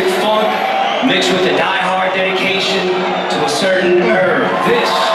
classic funk mixed with a die-hard dedication to a certain herb. This is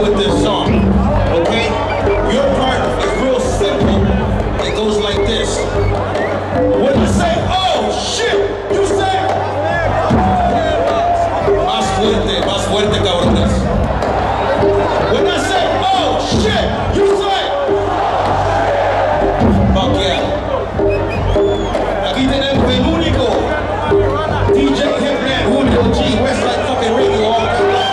With this song, okay? Your part is real simple. It goes like this. When you say, oh shit, you say, más fuerte, cabrones. When I say, oh shit, you say, fuck yeah. Aquí tenemos el único DJ Hepland, Julio G, Westside fucking Radio. All right.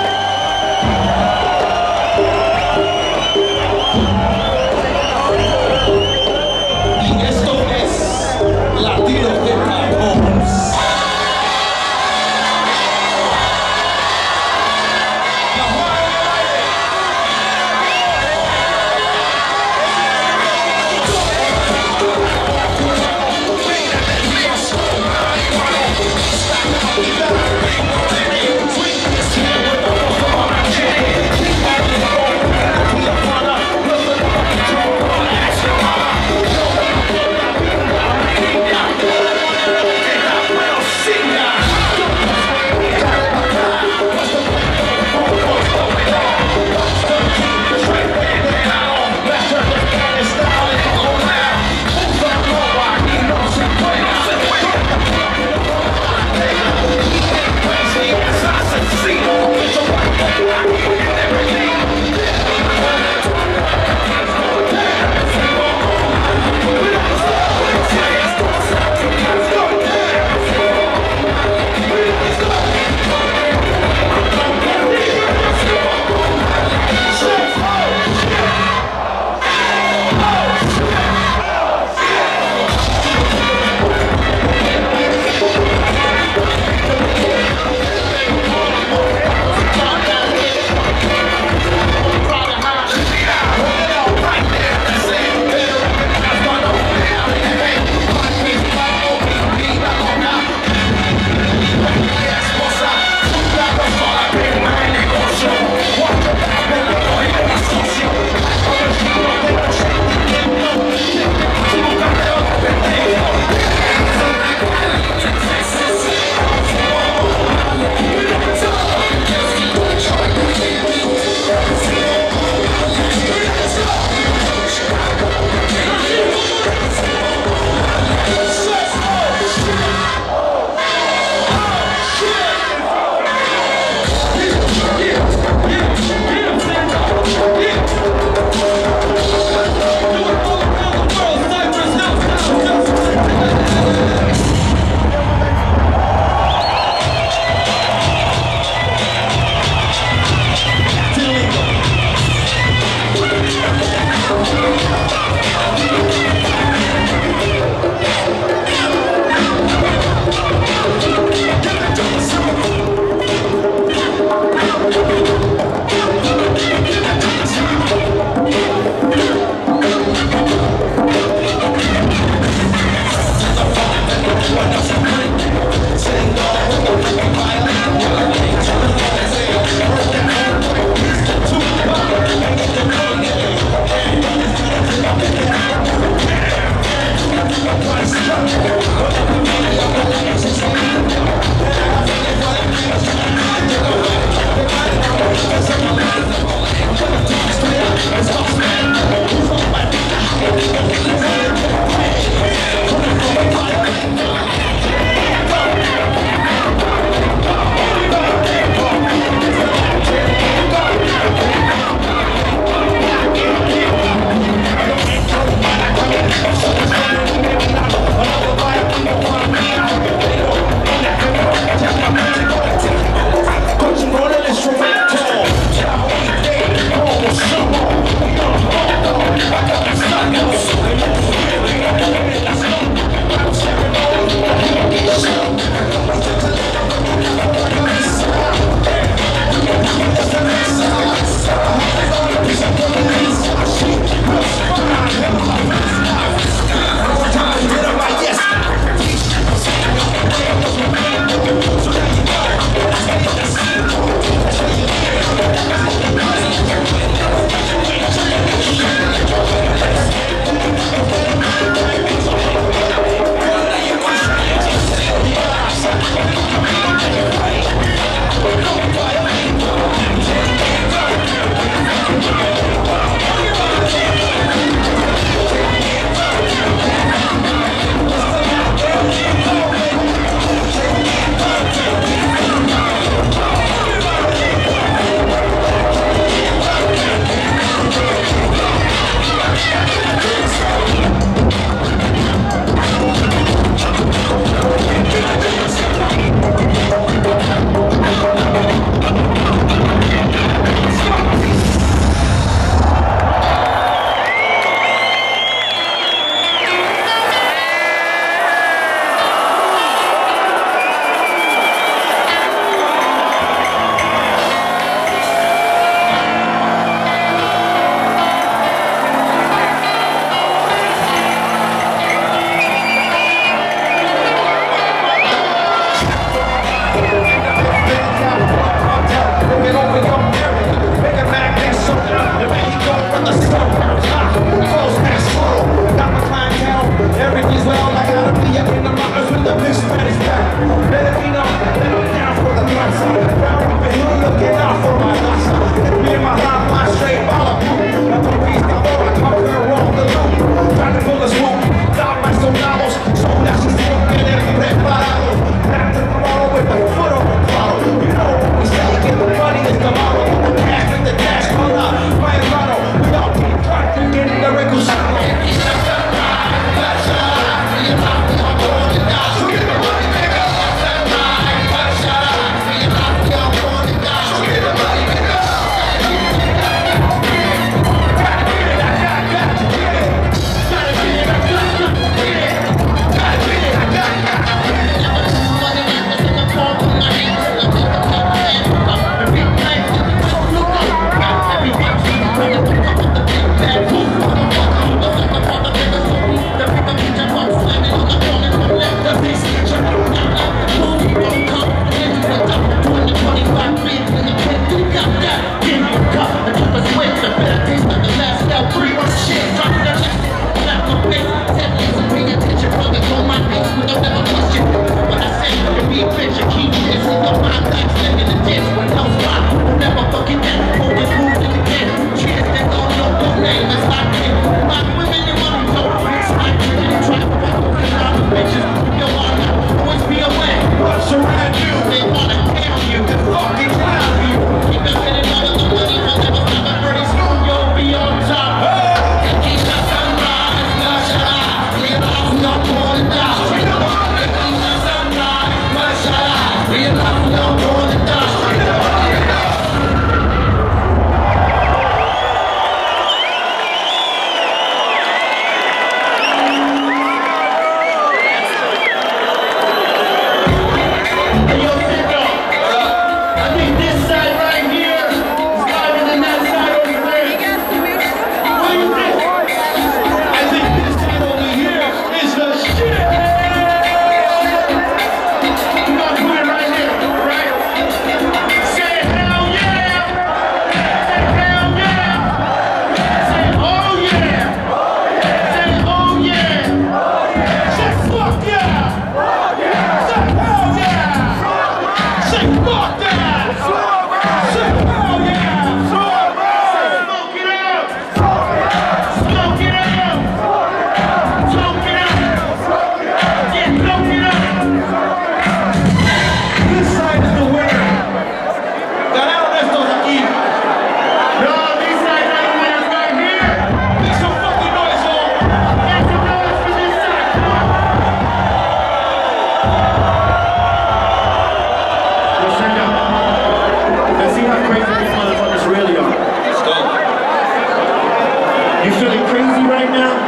me right now?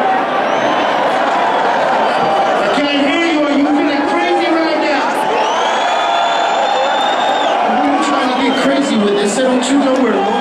With this, I don't you know where to go.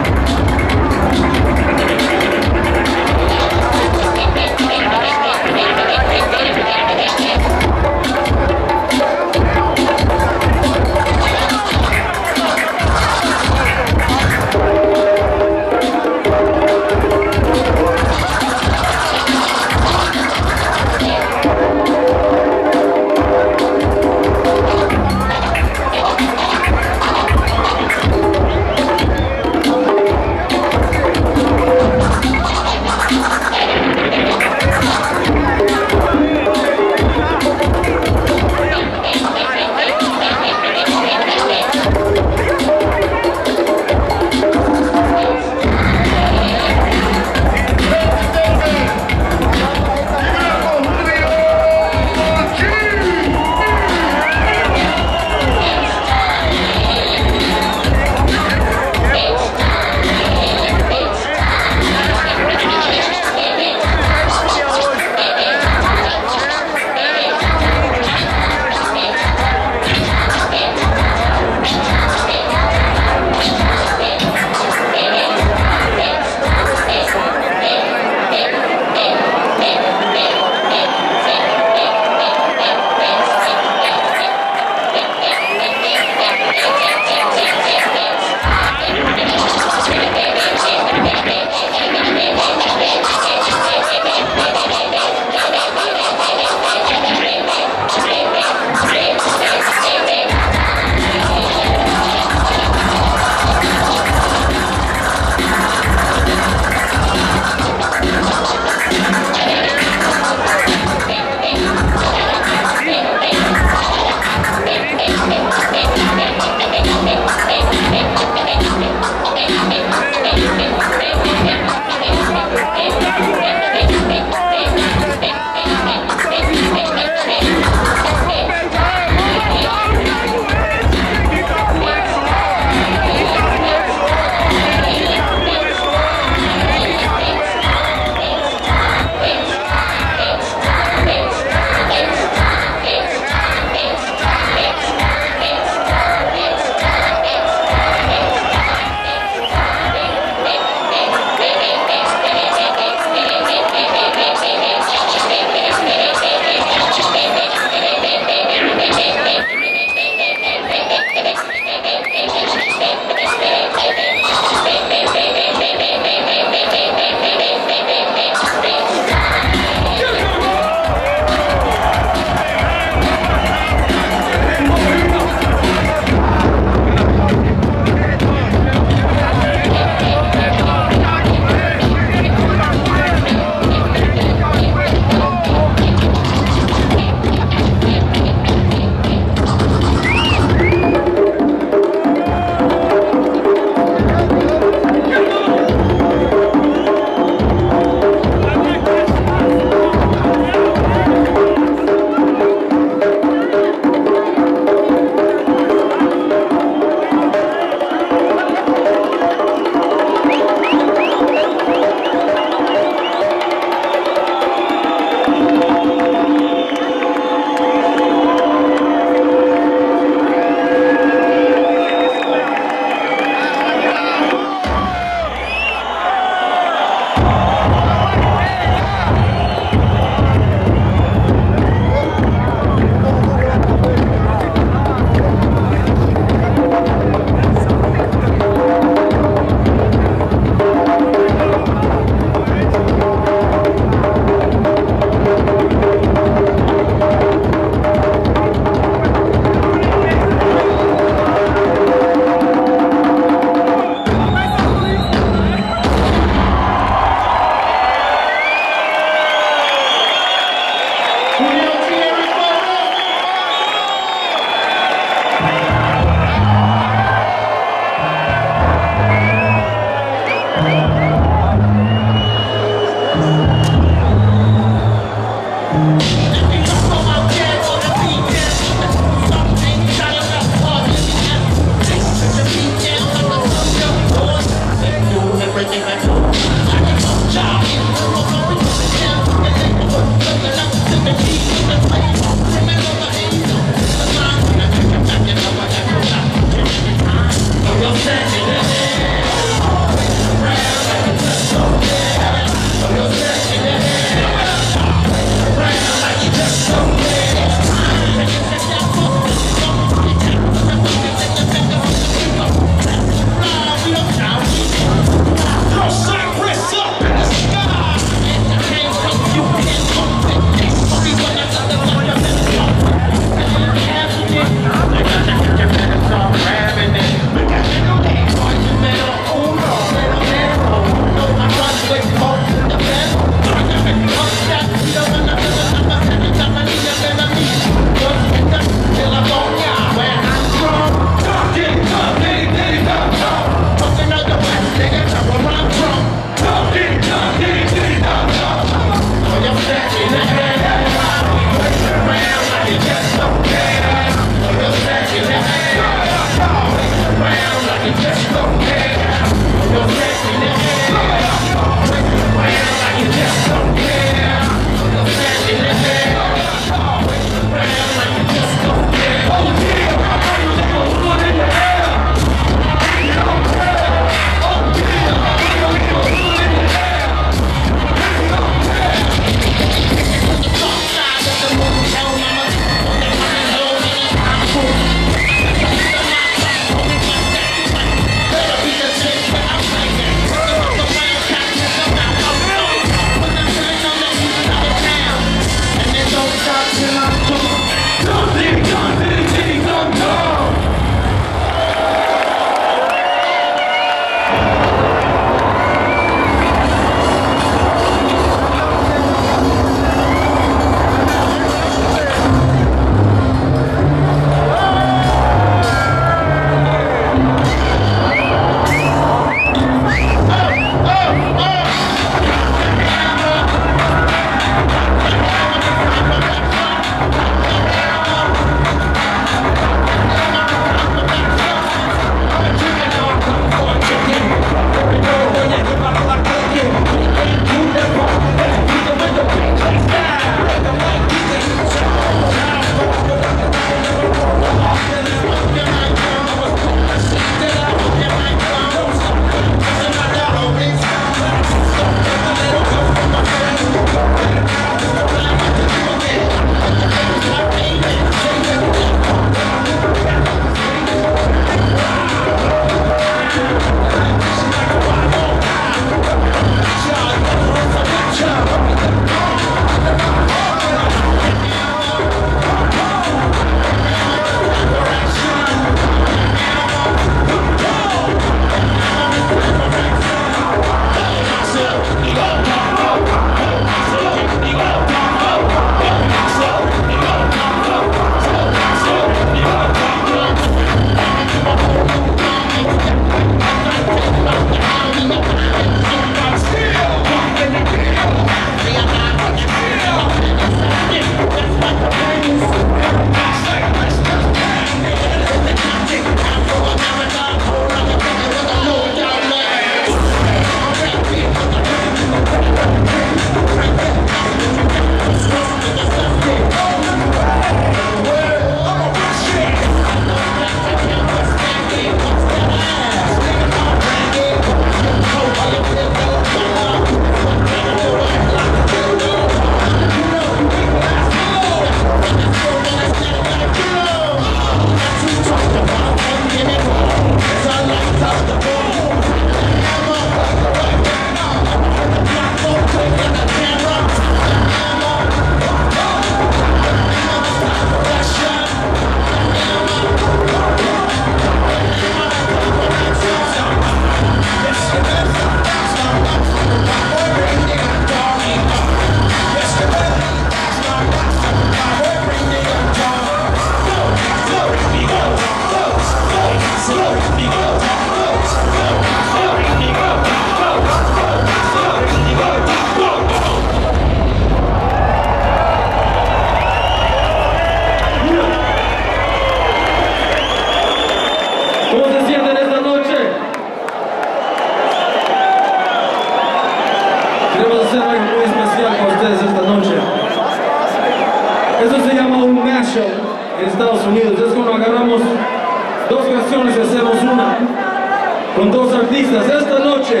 con dos artistas. Esta noche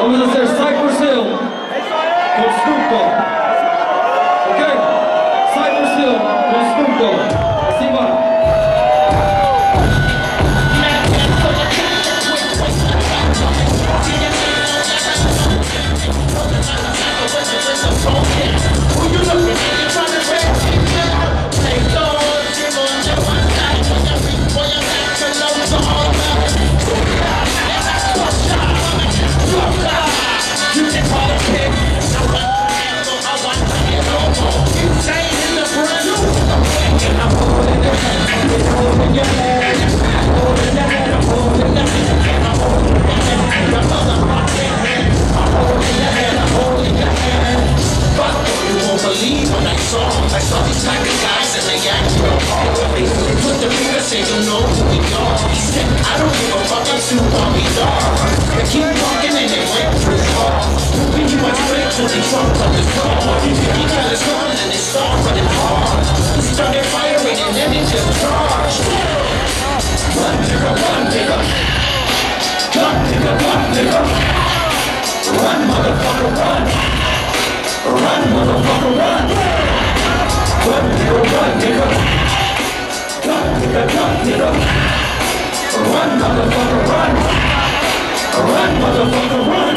vamos a hacer Cypress Hill con Snoop Dogg. ¿Ok? Cypress Hill con Snoop Dogg. Así va. All these type of guys and they act real hard. They put the finger, say you know who we are. He said, I don't give a fuck, I'm too on me dark. They keep walking and they went through the car. We keep on straight till they drunk on the car. He got his gun and they start running hard. He started firing and then he just charged. Run nigga, run nigga. Run nigga, run nigga. Run motherfucker, run. Run motherfucker, run. Run, nigga, run, nigga. Run, nigga, run, nigga. Run, motherfucker, run. Run, motherfucker, run.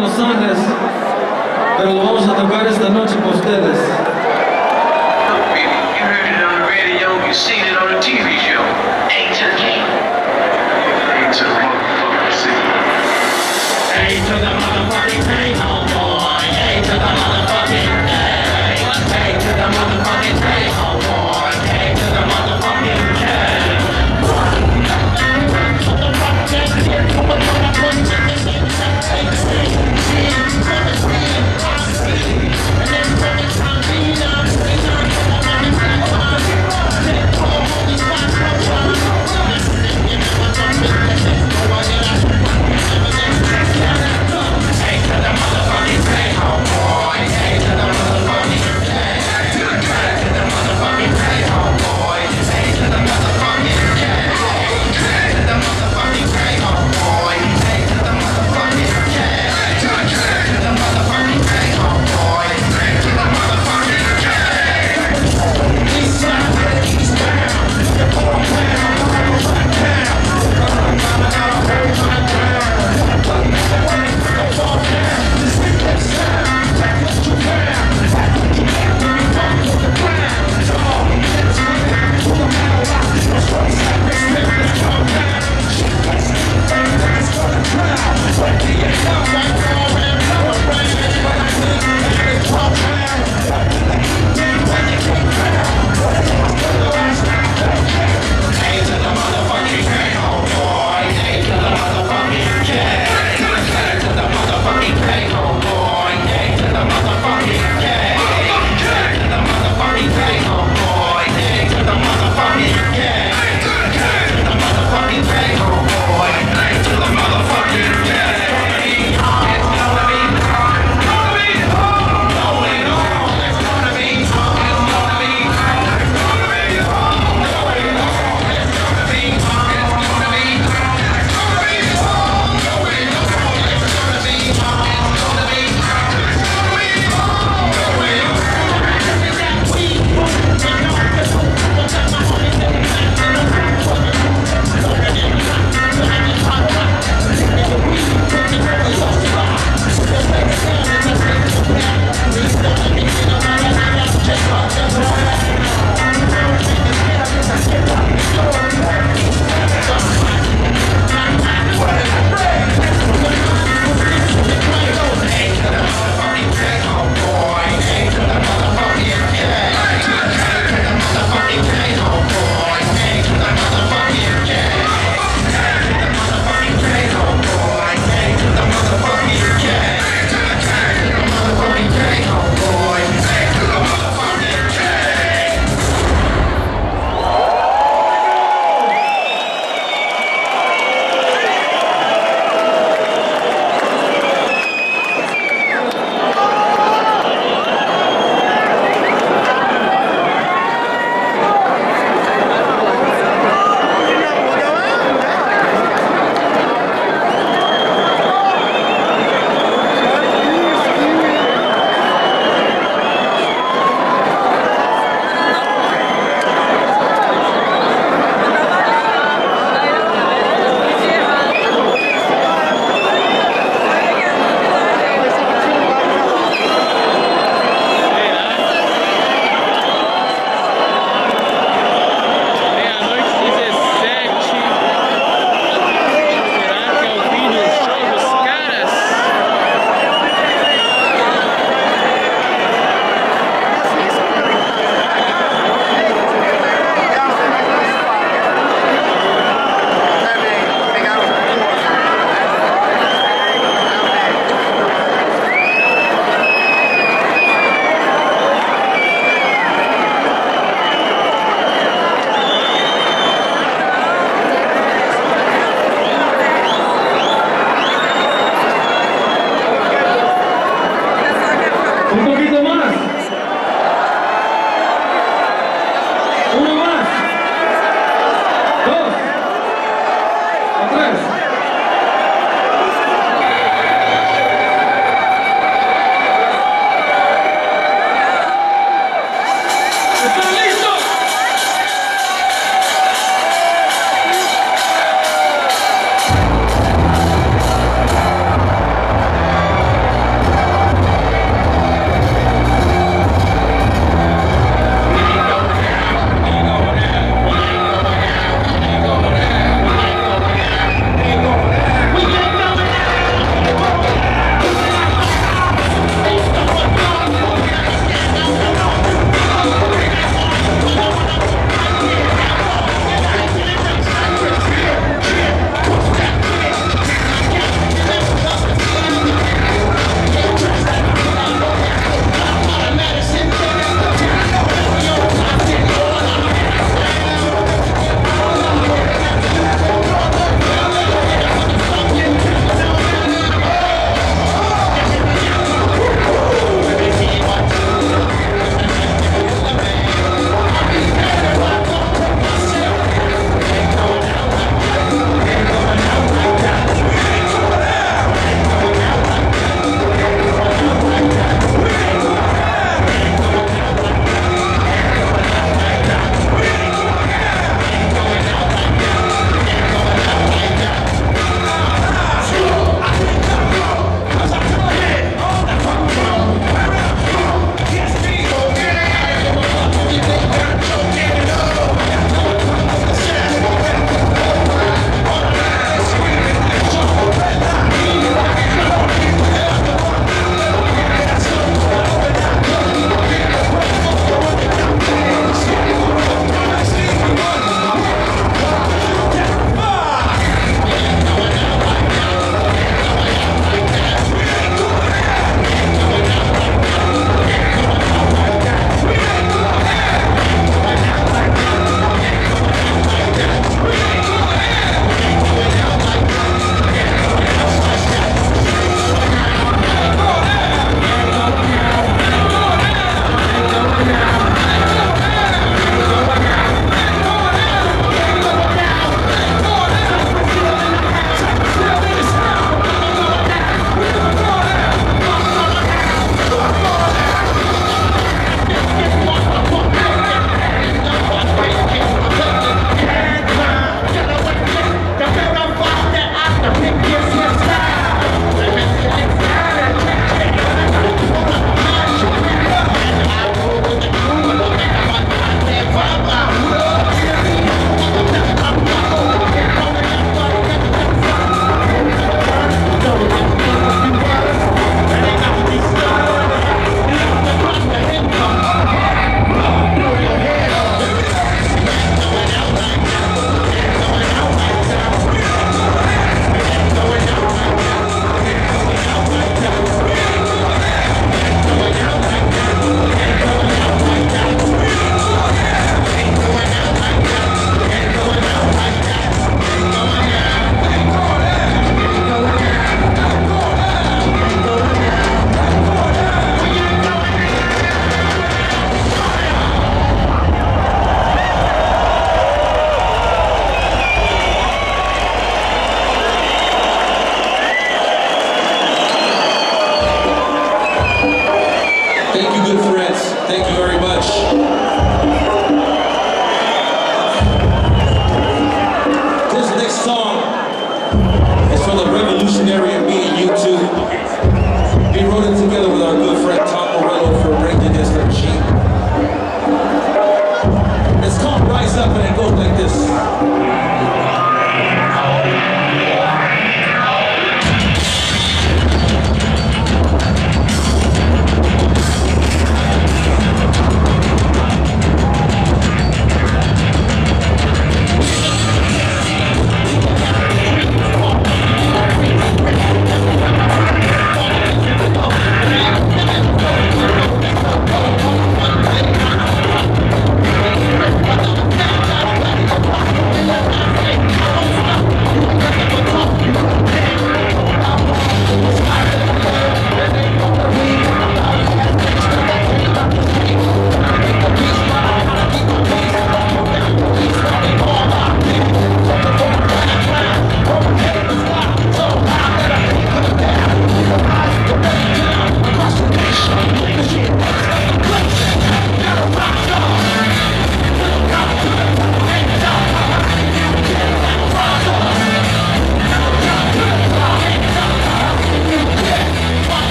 los ángeles, pero lo vamos a tocar esta noche para ustedes. You heard it on the radio, you seen it on the TV show.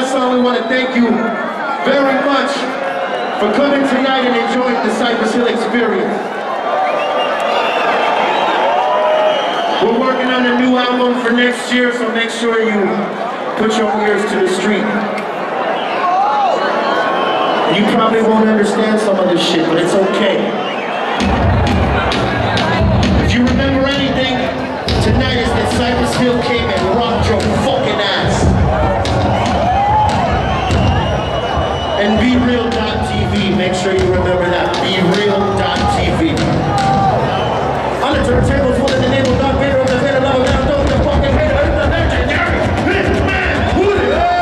last song, we want to thank you very much for coming tonight and enjoying the Cypress Hill experience. We're working on a new album for next year, so make sure you put your ears to the street. You probably won't understand some of this shit, but it's okay. If you remember anything, tonight is that Cypress Hill came and rocked your fucking ass. And BeReal.tv, make sure you remember that. BeReal.tv. On the turntables, one of the name of Dr. Bear, the head of Love, now throw the fucking head of the legendary Hitman, who the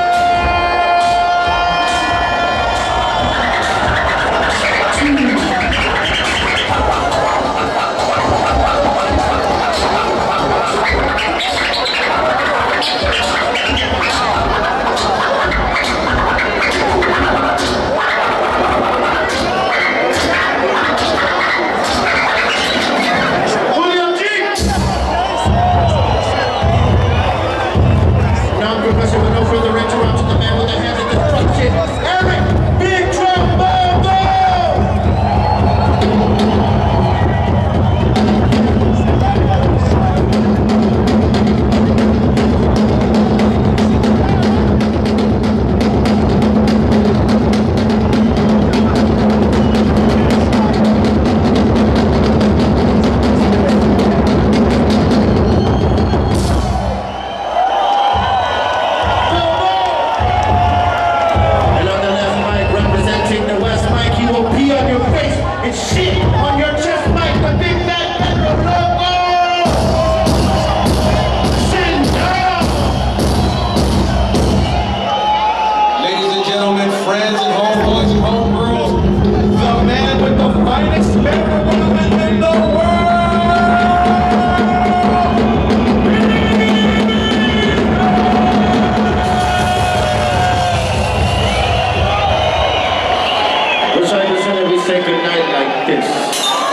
good night like this.